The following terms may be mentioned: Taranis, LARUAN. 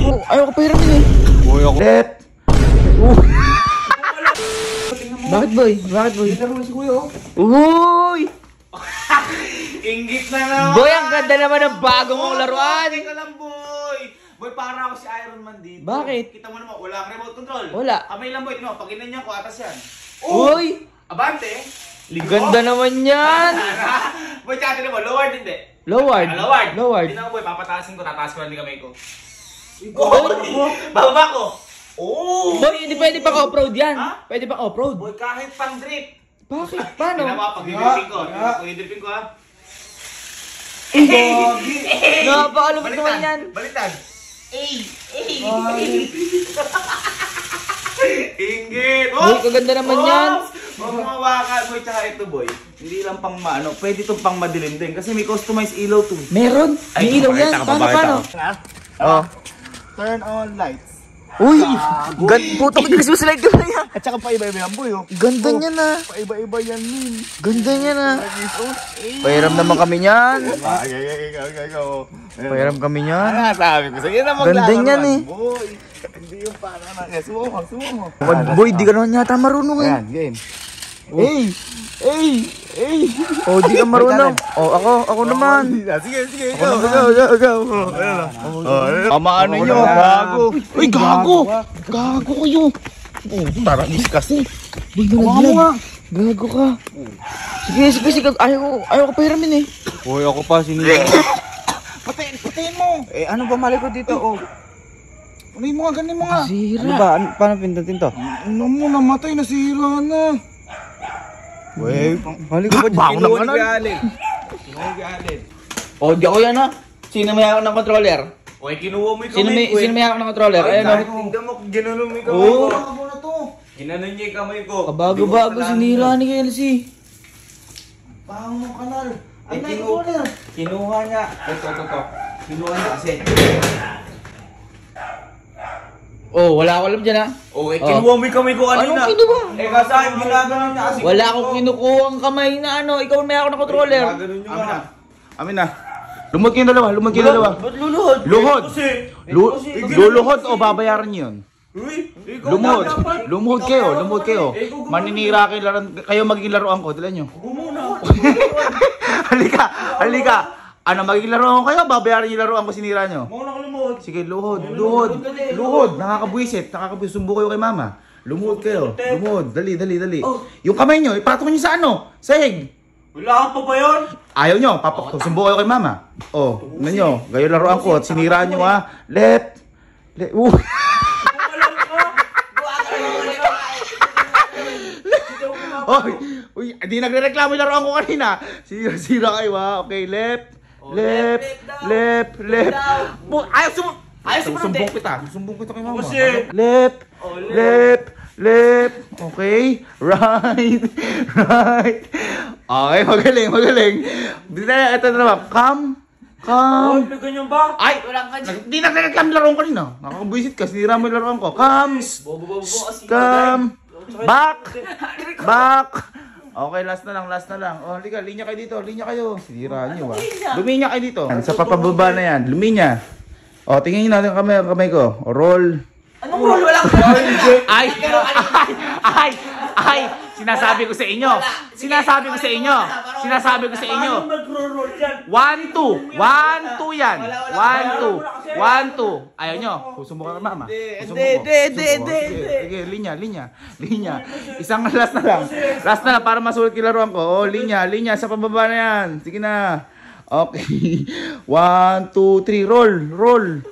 Ayo ke piring ini. Boy, aku dead. Bakit boy? Bakit boy? Kita naman si kuya oh. Uy! Inggit na naman! Boy, ang ganda naman ng bago mong laruan! Teka lang boy! Boy, para ako si Iron Man dito. Bakit? Kita mo naman, wala ka remote control. Wala. Kamay lang boy, no? Pag inanyan ko, atas yan. Uy! Abante! Ganda naman yan! Boy, tsaka naman, low-ward hindi. Low-ward? Low-ward. Low-ward. Hindi naman boy, papatasin ko, tatasin ko lang din kamay ko. Boy! Baba ko! Oh! Boy, hindi pwede pang off-road yan. Ha? Pwede pang off-road. Boy, kahit pang drift. Bakit? Paano? Kaya mo, pag-hidripin ko. Pag-hidripin ko, ha? Napakalupit naman yan. Baliktad. Inggit. Boy, kaganda naman yan. Mamawakan, boy. Tsaka ito, boy. Hindi lang pang maano. Pwede itong pang madilim din. Kasi may customized ilaw to. Meron? May ilaw yan. Paano? Turn on lights. Uy! Puto ko yung suslide ko na yan! At saka paiba-iba yan boy oh! Ganda niya na! Paiba-iba yan min! Ganda niya na! Pahiram naman kami niyan! Pahiram kami niyan! Sabi ko sa'yo na maglalaro! Ganda niyan eh! Boy! Hindi yung para na! Sumo mo! Sumo mo! Boy! Di ka naman yata marunong eh! Ayan! Game! Ey! Ey! Ey! Oh! Di ka marunong! Oh! Ako naman! Sige! Sige! Ikaw! Pamaano nyo! Gago! Uy! Gago! Gago kayo! Oh! Taranis kasi! Gago ka! Sige! Sige! Ayaw ko pahiramin eh! Uy! Ako pa! Sinila! Patayin! Patayin mo! Eh! Ano ba mali ko dito? Oh! Ano yung mga ganyan mga? Nasira! Ano ba? Paano pindutin to? Ano mo? Namatay! Nasira na! Wey, halik ko ba dyan? Kinuha galing. O, di ako yan ha. Sino may hawak ng controller? Wey, kinuha mo yung kamay ko. Sino may hawak ng controller? Ayan o. Tingnan mo, ginanon mo yung kamay ko. Ginanon niya yung kamay ko. Kabago-bago, sinira ni KLC. Pahang mo kanal. Ay, controller. Kinuha niya. Ito. Kinuha niya kasi. Oh, wala akong alam dyan ha. Oh, eh, kinuha mo yung kamay ko kanina. Anong kinuha? Eh, kasaan ginagano niya kasi. Wala akong kinukuha ang kamay na ano. Ikaw may ako na controller. Amin na. Amin na. Lumot kayo dalawa. Lumot kayo dalawa. Ba't luluhod? Luhod. Luluhod o babayaran niyo yun? Lumuhod. Lumuhod kayo. Lumuhod kayo. Maninira kayo magiging laruan ko. Tala nyo. Halika. Halika. Ano, magiging laruan ko kayo? Babayaran niyo laruan ko sinira nyo. Sige, luhod. Nakakabuisit. Sumbo kayo kay mama. Lumuhod kayo. Lumuhod. Dali. Yung kamay nyo, ipatong nyo sa ano? Sa hig. Wala ka pa ba yun? Ayaw nyo. Sumbo kayo kay mama. O, ano nyo. Gayo laruan ko at sinira nyo ha. Left. Uy, hindi nagre-reklamo yung laruan ko kanina. Sira kayo ha. Okay, left. Ayaw sumbong kita kay mama. Left. Okay. Right. Okay, magaling. Ito na naman. Come. Ay, ganyan ba? Ay, walang ka dyan. Di nagkakam laruan ko rin ah. Nakakabuisit ka, sinira mo yung laruan ko. Come. Back. Okay, last na lang. Oh, halika, linya kayo dito. Linya kayo. Sira niyo, ah. Luminya kayo dito. Sa papababa na yan. Luminya. Oh, tingin natin kamay ko. O, roll. Anong roll? Walang roll. Ay. Sinasabi ko sa inyo. 1, 2 yan. 1, 2. Ayaw nyo. Susumbong ka na mama. Hindi. Sige, linya. Isang last na lang para masulit kilaruan ko. Oh, linya. Sa pababa na yan. Sige na. Okay. 1, 2, 3. Roll.